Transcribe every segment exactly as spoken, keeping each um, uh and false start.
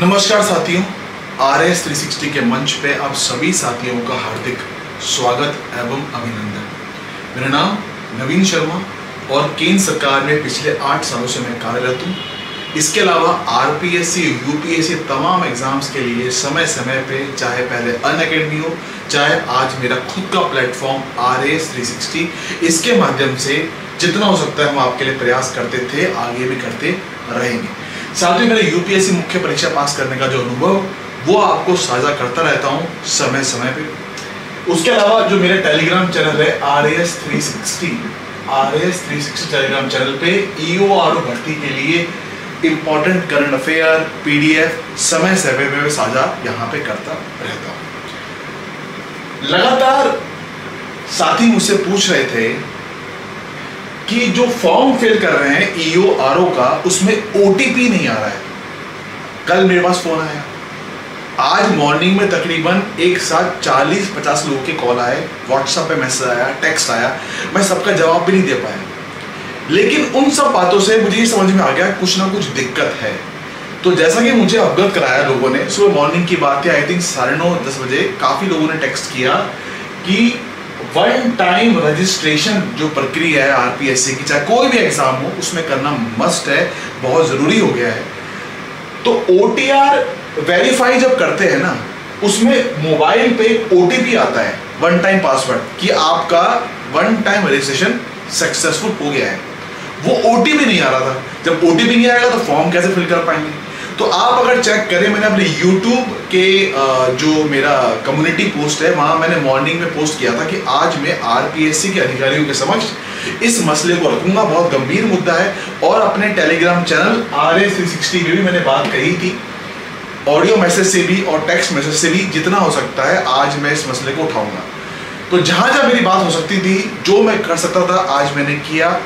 नमस्कार साथियों, आरएस तीन सौ साठ के मंच पे आप सभी साथियों का हार्दिक स्वागत एवं अभिनंदन। मेरा नाम नवीन शर्मा और केंद्र सरकार में पिछले आठ सालों से मैं कार्यरत हूँ। इसके अलावा आरपीएससी, यूपीएससी तमाम एग्जाम्स के लिए समय समय पे, चाहे पहले अन अकेडमी हो, चाहे आज मेरा खुद का प्लेटफॉर्म आरएस तीन सौ साठ, इसके माध्यम से जितना हो सकता है हम आपके लिए प्रयास करते थे, आगे भी करते रहेंगे। साथ ही मेरे यूपीएससी मुख्य परीक्षा पास करने का जो अनुभव, वो आपको साझा करता रहता हूँ समय समय पे। उसके अलावा जो मेरे टेलीग्राम चैनल है आर एस तीन सौ साठ टेलीग्राम चैनल पे ईओ आर ओ भर्ती के लिए इम्पोर्टेंट करंट अफेयर पीडीएफ समय समय में साझा यहाँ पे करता रहता हूँ। लगातार साथी मुझसे पूछ रहे थे कि जो फॉर्म फिल कर रहे हैं ईओ आरओ का, उसमें ओटीपी नहीं आ रहा है। कल मेरे पास फोन आया, आज मॉर्निंग में तकरीबन एक साथ चालीस पचास लोगों के कॉल आए, व्हाट्सएप पे मैसेज आया, टेक्स्ट आया, मैं सबका जवाब भी नहीं दे पाया। लेकिन उन सब बातों से मुझे ये समझ में आ गया कुछ ना कुछ दिक्कत है। तो जैसा कि मुझे अवगत कराया लोगों ने, सुबह मॉर्निंग की बात है, आई थिंक साढ़े नौ दस बजे काफ़ी लोगों ने टेक्स्ट किया कि वन टाइम रजिस्ट्रेशन जो प्रक्रिया है आरपीएससी की, चाहे कोई भी एग्जाम हो, उसमें करना मस्ट है, बहुत ज़रूरी हो गया है। तो ओटीआर वेरीफाई जब करते हैं ना, उसमें मोबाइल पे ओटीपी आता है, वन टाइम पासवर्ड, कि आपका वन टाइम रजिस्ट्रेशन सक्सेसफुल हो गया है। वो ओटीपी नहीं आ रहा था। जब ओटीपी नहीं आएगा तो फॉर्म कैसे फिल कर पाएंगे? तो आप अगर चेक करें, मैंने अपने यूट्यूब के जो मेरा कम्युनिटी पोस्ट है, वहाँ मैंने मॉर्निंग में पोस्ट किया था कि आज मैं आरपीएससी के अधिकारियों के समक्ष इस मसले को रखूंगा, बहुत गंभीर मुद्दा है। और अपने टेलीग्राम चैनल आरएस तीन सौ साठ में भी मैंने बात कही थी, ऑडियो मैसेज से भी और टेक्स्ट मैसेज से भी, जितना हो सकता है आज मैं इस मसले को उठाऊँगा। तो जहाँ जहाँ मेरी बात हो सकती थी, जो मैं कर सकता था, आज मैंने किया।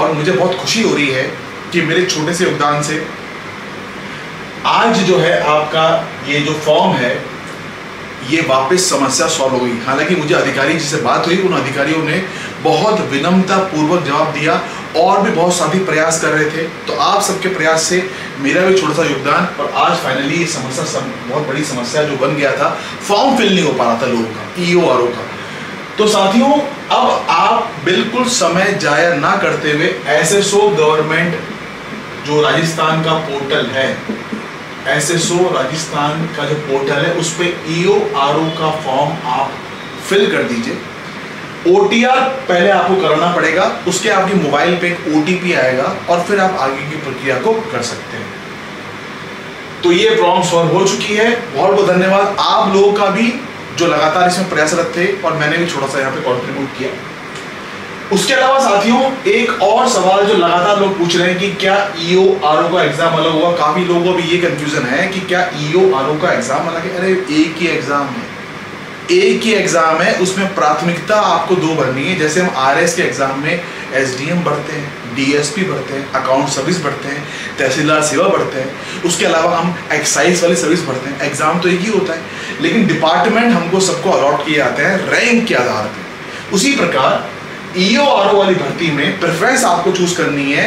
और मुझे बहुत खुशी हो रही है कि मेरे छोटे से योगदान से आज जो है आपका ये जो फॉर्म है, ये वापस समस्या सॉल्व हो गई। हालांकि मुझे अधिकारी जिससे बात हुई, उन अधिकारियों ने बहुत विनम्रतापूर्वक जवाब दिया और भी बहुत साथी प्रयास कर रहे थे। तो आप सबके प्रयास से मेरा भी छोटा सा योगदान, और आज फाइनली ये समस्या सम, बहुत बड़ी समस्या जो बन गया था, फॉर्म फिल नहीं हो पा रहा था लोगों का, ई ओ आर ओ का। तो साथियों, अब आप बिल्कुल समय जाया ना करते हुए एसएसओ गवर्नमेंट जो राजस्थान का पोर्टल है, एसएसओ राजस्थान का जो पोर्टल है, उस पर ईओ आरओ का फॉर्म आप फिल कर दीजिए। ओटीआर पहले आपको करना पड़ेगा, उसके आपके मोबाइल पे एक ओटीपी आएगा और फिर आप आगे की प्रक्रिया को कर सकते हैं। तो ये प्रॉब्लम सॉल्व हो चुकी है। बहुत बहुत धन्यवाद आप लोगों का भी, जो लगातार इसमें प्रयासरत थे, और मैंने भी छोटा सा यहाँ पे कॉन्ट्रीब्यूट किया। उसके अलावा साथियों, एक और सवाल जो लगातार लोग पूछ रहे हैं कि क्या ईओ आरओ का एग्जाम अलग होगा। काफी लोगों को भी ये कंफ्यूजन है कि क्या ईओ आरओ का एग्जाम अलग है। अरे, एक ही एग्जाम है, एक ही एग्जाम है। उसमें प्राथमिकता आपको दो भरनी है। जैसे हम आरएस के एग्जाम में एसडीएम भरते हैं, डीएसपी भरते हैं, अकाउंट सर्विस भरते हैं, तहसीलदार सेवा भरते हैं, उसके अलावा हम एक्साइज वाली सर्विस भरते हैं। एग्जाम तो एक ही होता है, लेकिन डिपार्टमेंट हमको सबको अलॉट किए जाते हैं रैंक के आधार पर। उसी प्रकार ईओ आरओ वाली भर्ती में प्रेफरेंस आपको चूज करनी है।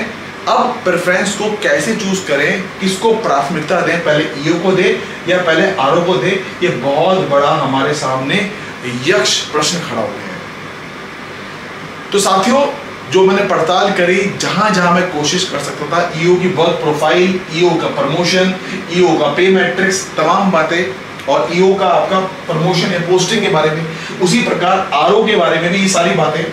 अब प्रेफरेंस को कैसे चूज करें, किसको प्राथमिकता दें, पहले ईओ को दे या पहले आरओ को दे, ये बहुत बड़ा हमारे सामने यक्ष प्रश्न खड़ा हो गया है। तो साथियों, जो मैंने पड़ताल करी, जहां जहां मैं कोशिश कर सकता था, ईओ की वर्क प्रोफाइल, ईओ का प्रमोशन, ईओ का पे मैट्रिक्स, तमाम बातें, और ईओ का आपका प्रमोशन या पोस्टिंग के बारे में, उसी प्रकार आरओ के बारे में भी, ये सारी बातें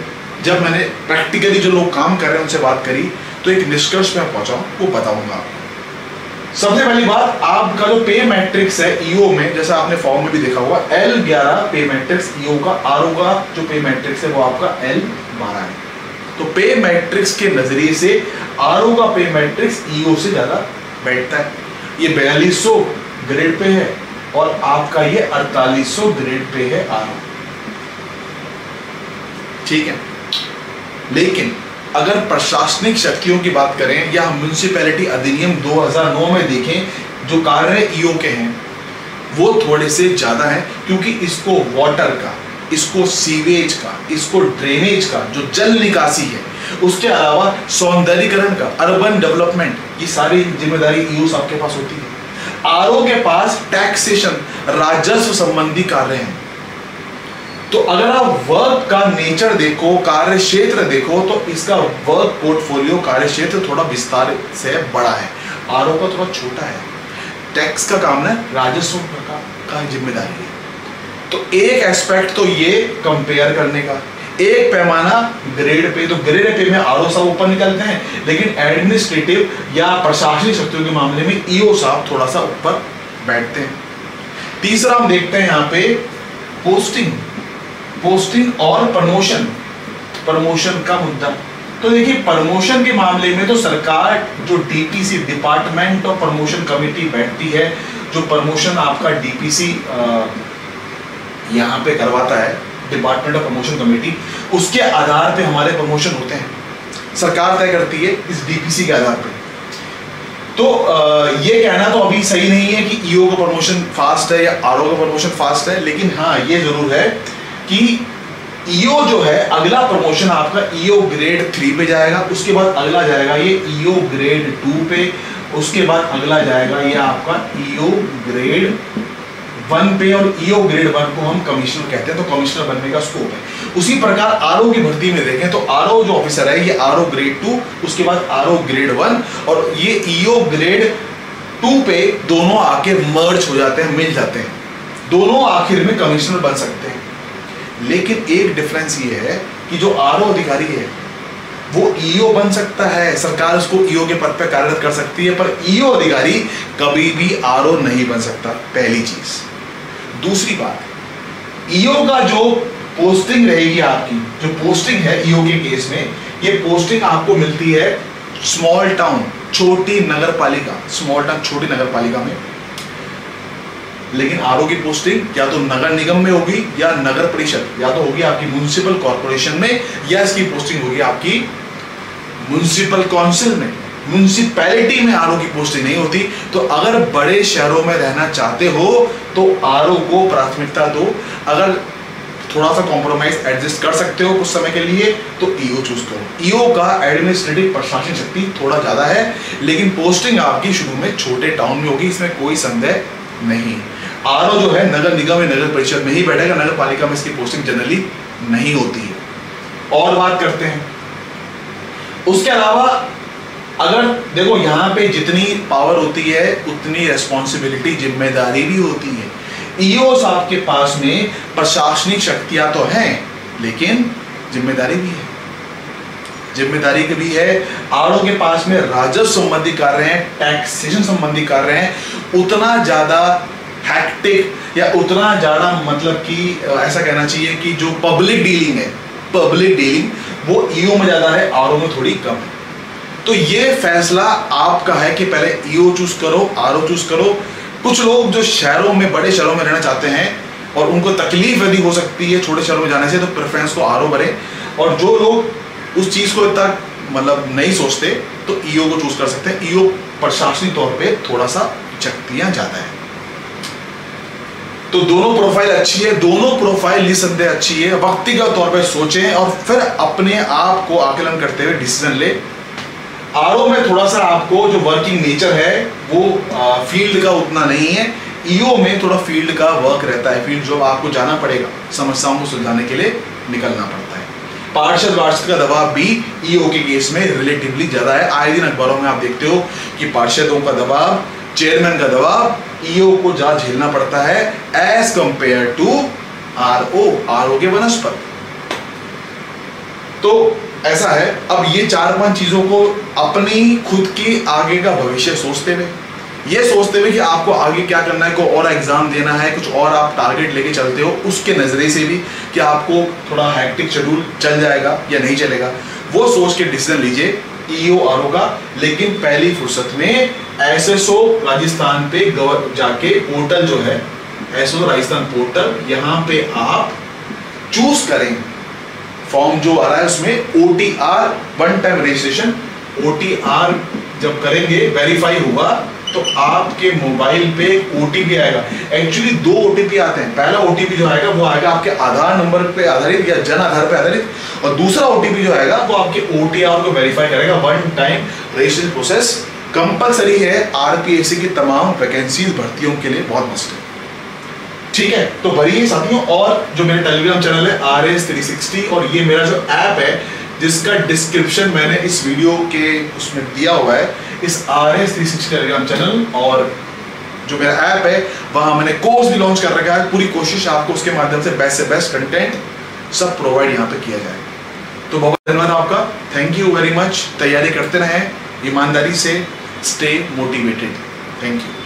जब मैंने प्रैक्टिकली जो लोग काम कर रहे हैं उनसे बात करी, तो एक निष्कर्ष में पहुंचा हूं, वो बताऊंगा आपको। सबसे पहली बात, आपका जो पे मैट्रिक्स है ईओ में, जैसा आपने फॉर्म में भी देखा होगा, एल ग्यारह पे मैट्रिक्स ईओ का, आरओ का जो पे मैट्रिक्स है वो आपका एल बारह है। तो पे मैट्रिक्स के नजरिए से आरओ का पे मैट्रिक्स ईओ से ज्यादा बैठता है। ये बयालीस सौ ग्रेड पे है और आपका ये अड़तालीस सौ ग्रेड पे है आरओ, ठीक है। लेकिन अगर प्रशासनिक शक्तियों की बात करें, या म्युनिसिपैलिटी अधिनियम दो हज़ार नौ में देखें, जो कार्य ईओ के हैं वो थोड़े से ज़्यादा हैं, क्योंकि इसको वाटर का, इसको सीवेज का, इसको ड्रेनेज का, जो जल निकासी है, उसके अलावा सौंदर्यीकरण का, अर्बन डेवलपमेंट, ये सारी जिम्मेदारी ईओ साहब के पास होती है। आरओ के पास टैक्सेशन राजस्व संबंधी कार्य हैं। तो अगर आप वर्क का नेचर देखो, कार्य क्षेत्र देखो, तो इसका वर्क पोर्टफोलियो कार्य क्षेत्र थोड़ा विस्तार से बड़ा है, आरओ का थोड़ा छोटा है। टैक्स का काम है, राजस्व का, का जिम्मेदारी है। तो एक एस्पेक्ट तो ये कंपेयर करने का, एक पैमाना ग्रेड पे, तो ग्रेड पे में आरओ साहब ऊपर निकलते हैं, लेकिन एडमिनिस्ट्रेटिव या प्रशासनिक शक्तियों के मामले में ईओ साहब थोड़ा सा ऊपर बैठते हैं। तीसरा हम देखते हैं यहाँ पे पोस्टिंग, पोस्टिंग और प्रमोशन, प्रमोशन का मुद्दा। तो देखिए प्रमोशन के मामले में तो सरकार जो डीपीसी डिपार्टमेंट और प्रमोशन कमेटी बैठती है, जो प्रमोशन आपका डीपीसी यहाँ पे करवाता है, डिपार्टमेंट ऑफ प्रमोशन कमेटी, उसके आधार पे हमारे प्रमोशन होते हैं, सरकार तय करती है इस डीपीसी के आधार पे। तो ये कहना तो अभी सही नहीं है कि ईओ का प्रमोशन फास्ट है या आरओ का प्रमोशन फास्ट है, लेकिन हाँ ये जरूर है कि ईओ जो है अगला प्रमोशन आपका ईओ ग्रेड थ्री पे जाएगा, उसके बाद अगला जाएगा ये ईओ ग्रेड टू पे, उसके बाद अगला जाएगा ये आपका ईओ ग्रेड वन पे, और ईओ ग्रेड वन को हम कमिश्नर कहते हैं, तो कमिश्नर बनने का स्कोप है। उसी प्रकार आरओ की भर्ती में देखें तो आरओ जो ऑफिसर है ये आरओ ग्रेड टू, उसके बाद आरओ ग्रेड वन, और ये ईओ ग्रेड टू पे दोनों आके मर्ज हो जाते हैं, मिल जाते हैं, दोनों आखिर में कमिश्नर बन सकते हैं। लेकिन एक डिफरेंस ये है कि जो आरओ अधिकारी है वो ईओ बन सकता है, सरकार उसको ईओ के पद पर कार्यरत कर सकती है, पर ईओ अधिकारी कभी भी आरओ नहीं बन सकता, पहली चीज। दूसरी बात, ईओ का जो पोस्टिंग रहेगी आपकी, जो पोस्टिंग है ईओ के केस में, ये पोस्टिंग आपको मिलती है स्मॉल टाउन, छोटी नगर पालिका, स्मॉल टाउन छोटी नगर पालिका में। लेकिन आरओ की पोस्टिंग या तो नगर निगम में होगी या नगर परिषद, या तो होगी आपकी म्युनिसिपल कॉर्पोरेशन में, या इसकी पोस्टिंग होगी आपकी म्युनिसिपल काउंसिल में, म्युनिसिपैलिटी में आरओ की पोस्टिंग नहीं होती। तो अगर बड़े शहरों में रहना चाहते हो तो आरओ को प्राथमिकता दो, अगर थोड़ा सा कॉम्प्रोमाइज एडजस्ट कर सकते हो कुछ समय के लिए तो ईओ चूज करो। ईओ का एडमिनिस्ट्रेटिव प्रशासनिक शक्ति थोड़ा ज्यादा है, लेकिन पोस्टिंग आपकी शुरू में छोटे टाउन में होगी, इसमें कोई संदेह नहीं। आरओ जो है नगर निगम में, नगर परिषद में ही बैठेगा, नगर पालिका में इसकी पोस्टिंग जनरली नहीं होती है। और बात करते हैं, उसके अलावा अगर देखो यहाँ पे जितनी पावर होती है उतनी रेस्पॉन्सिबिलिटी, जिम्मेदारी भी होती है। ईओ साहब के पास में प्रशासनिक शक्तियां तो हैं, लेकिन जिम्मेदारी भी है, जिम्मेदारी भी है। आरओ के पास में राजस्व संबंधी कार्य हैं, टैक्सेशन संबंधी कार्य हैं, उतना ज्यादा हैक्टिक या उतना ज्यादा मतलब कि ऐसा कहना चाहिए कि जो पब्लिक डीलिंग है, पब्लिक डीलिंग वो ईओ में ज्यादा है, आरओ में थोड़ी कम है। तो ये फैसला आपका है कि पहले ईओ चूज करो, आरओ चूज करो। कुछ लोग जो शहरों में, बड़े शहरों में रहना चाहते हैं और उनको तकलीफ यदि हो सकती है छोटे शहरों में जाने से, तो प्रेफरेंस को आरओ भरे, और जो लोग उस चीज को इतना मतलब नहीं सोचते तो ईओ को चूज कर सकते हैं। ईओ प्रशासनिक तौर पे थोड़ा सा शक्तियां ज्यादा है। तो दोनों प्रोफाइल अच्छी है, दोनों प्रोफाइल निसंदेह अच्छी है। व्यक्तिगत तौर पे सोचें और फिर अपने आप को आकलन करते हुए डिसीजन ले। आरओ में थोड़ा सा आपको जो वर्किंग नेचर है वो आ, फील्ड का उतना नहीं है, ईओ में थोड़ा फील्ड का वर्क रहता है, फील्ड जॉब आपको जाना पड़ेगा, समस्याओं को सुलझाने के लिए निकलना पड़ता है। पार्षद वार्षद का दबाव भी ईओ के केस में रिलेटिवली ज्यादा है। आए दिन अखबारों में आप देखते हो कि पार्षदों का दबाव, चेयरमैन का दबाव ईओ को जा झेलना पड़ता है as compare to RO, RO के बनस्पत। तो ऐसा है। अब ये चार पांच चीजों को अपनी खुद की आगे का भविष्य सोचते हुए, ये सोचते हुए कि आपको आगे क्या करना है, कोई और एग्जाम देना है, कुछ और आप टारगेट लेके चलते हो, उसके नजरिए से भी कि आपको थोड़ा हैक्टिक शेड्यूल चल जाएगा या नहीं चलेगा, वो सोच के डिसीजन लीजिए ईओ आरओ का। लेकिन पहली फुर्सत में एसएसओ राजस्थान पे जाके पोर्टल जो है एसएसओ राजस्थान पोर्टल, यहाँ पे आप चूज करें फॉर्म जो आ रहा है उसमें O T R one time registration, O T R जब करेंगे वेरीफाई हुआ तो आपके मोबाइल पे ओटीपी आएगा। एक्चुअली दो ओटीपी आते हैं, पहला ओटीपी जो आएगा वो आएगा आपके आधार नंबर पे आधारित या जन आधार पे आधारित, और दूसरा ओटीपी जो आएगा वो आपके ओटीआर को वेरीफाई करेगा, one time registration process compulsory है आरपीएससी की तमाम वैकेंसीज भर्तियों के लिए बहुत मस्त है। ठीक है, तो भरिए साथियों। और जो मेरे टेलीग्राम चैनल है आर एस थ्री सिक्सटी, और ये मेरा जो ऐप है जिसका डिस्क्रिप्शन मैंने इस वीडियो के उसमें दिया हुआ है, इस R S three sixty Telegram channel और जो मेरा ऐप है वहां मैंने कोर्स भी लॉन्च कर रखा है। पूरी कोशिश आपको उसके माध्यम से बेस्ट से बेस्ट कंटेंट सब प्रोवाइड यहाँ पे किया जाएगा। तो बहुत धन्यवाद आपका, थैंक यू वेरी मच। तैयारी करते रहें ईमानदारी से, स्टे मोटिवेटेड। Thank you.